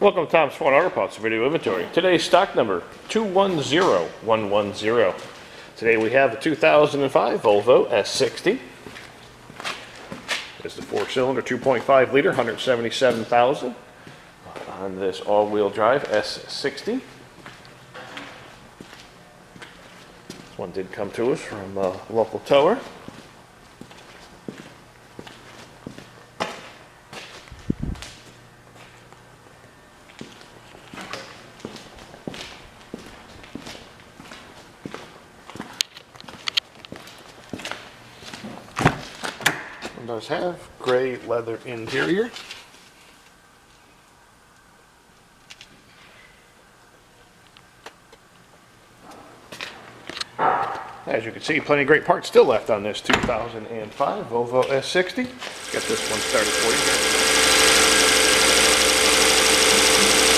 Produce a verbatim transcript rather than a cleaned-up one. Welcome to Tom's Foreign Auto Parts video inventory. Today's stock number two one zero one one zero. Today we have a two thousand five Volvo S sixty. It's the four-cylinder, two point five liter, one hundred seventy-seven thousand on this all-wheel drive S sixty. This one did come to us from a local tower. Does have gray leather interior. As you can see, plenty of great parts still left on this two thousand five Volvo S sixty. Let's get this one started for you.